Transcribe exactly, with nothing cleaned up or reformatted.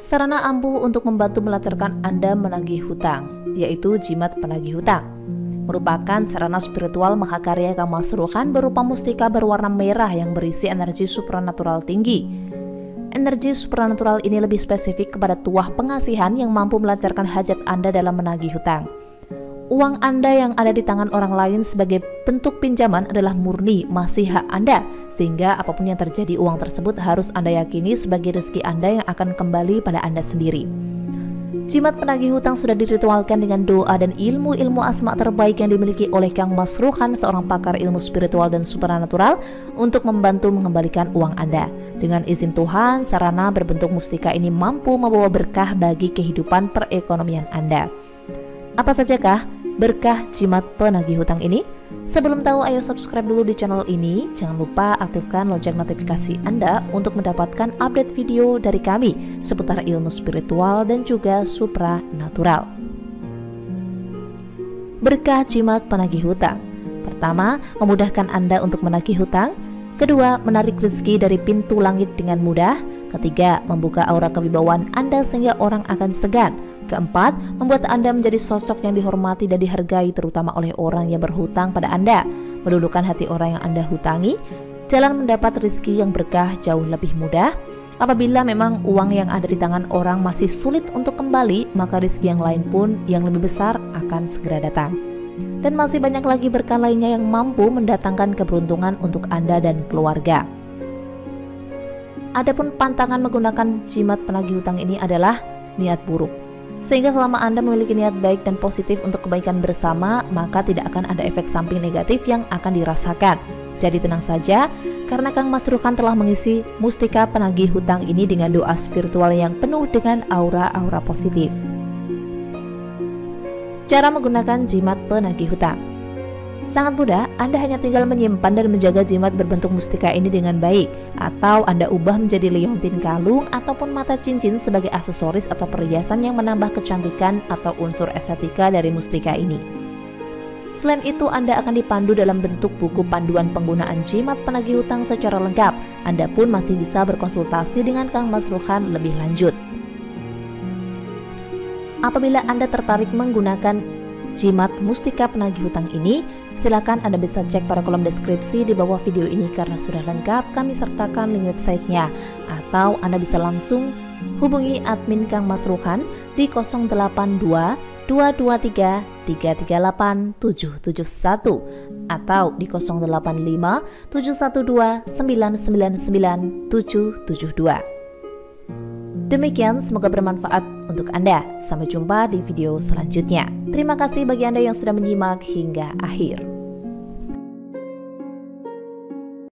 sarana ampuh untuk membantu melancarkan Anda menagih hutang, yaitu jimat penagih hutang. Merupakan sarana spiritual mahakarya Kang Masrukhan berupa mustika berwarna merah yang berisi energi supranatural tinggi. Energi supranatural ini lebih spesifik kepada tuah pengasihan yang mampu melancarkan hajat Anda dalam menagih hutang. Uang Anda yang ada di tangan orang lain sebagai bentuk pinjaman adalah murni masih hak Anda, sehingga apapun yang terjadi uang tersebut harus Anda yakini sebagai rezeki Anda yang akan kembali pada Anda sendiri. Jimat penagih hutang sudah diritualkan dengan doa dan ilmu-ilmu asma terbaik yang dimiliki oleh Kang Masrukhan, seorang pakar ilmu spiritual dan supranatural, untuk membantu mengembalikan uang Anda. Dengan izin Tuhan, sarana berbentuk mustika ini mampu membawa berkah bagi kehidupan perekonomian Anda. Apa sajakah berkah jimat penagih hutang ini? Sebelum tahu, ayo subscribe dulu di channel ini. Jangan lupa aktifkan lonceng notifikasi Anda untuk mendapatkan update video dari kami seputar ilmu spiritual dan juga supranatural. Berkah jimat penagih hutang. Pertama, memudahkan Anda untuk menagih hutang. Kedua, menarik rezeki dari pintu langit dengan mudah. Ketiga, membuka aura kewibawaan Anda sehingga orang akan segan. Keempat, membuat Anda menjadi sosok yang dihormati dan dihargai terutama oleh orang yang berhutang pada Anda. Melulukan hati orang yang Anda hutangi, jalan mendapat rezeki yang berkah jauh lebih mudah. Apabila memang uang yang ada di tangan orang masih sulit untuk kembali, maka rezeki yang lain pun yang lebih besar akan segera datang. Dan masih banyak lagi berkah lainnya yang mampu mendatangkan keberuntungan untuk Anda dan keluarga. Adapun pantangan menggunakan jimat penagih hutang ini adalah niat buruk. Sehingga selama Anda memiliki niat baik dan positif untuk kebaikan bersama, maka tidak akan ada efek samping negatif yang akan dirasakan. Jadi tenang saja, karena Kang Masrukhan telah mengisi mustika penagih hutang ini dengan doa spiritual yang penuh dengan aura-aura positif. Cara menggunakan jimat penagih hutang sangat mudah. Anda hanya tinggal menyimpan dan menjaga jimat berbentuk mustika ini dengan baik, atau Anda ubah menjadi liontin kalung ataupun mata cincin sebagai aksesoris atau perhiasan yang menambah kecantikan atau unsur estetika dari mustika ini. Selain itu, Anda akan dipandu dalam bentuk buku panduan penggunaan jimat penagih hutang secara lengkap. Anda pun masih bisa berkonsultasi dengan Kang Masrukhan lebih lanjut. Apabila Anda tertarik menggunakan jimat mustika penagih hutang ini, silakan Anda bisa cek pada kolom deskripsi di bawah video ini karena sudah lengkap kami sertakan link websitenya, atau Anda bisa langsung hubungi admin Kang Masrukhan di nol delapan dua dua dua tiga tiga tiga delapan tujuh tujuh satu atau di nol delapan lima tujuh satu dua sembilan sembilan sembilan tujuh tujuh dua. Demikian, semoga bermanfaat untuk Anda. Sampai jumpa di video selanjutnya. Terima kasih bagi Anda yang sudah menyimak hingga akhir.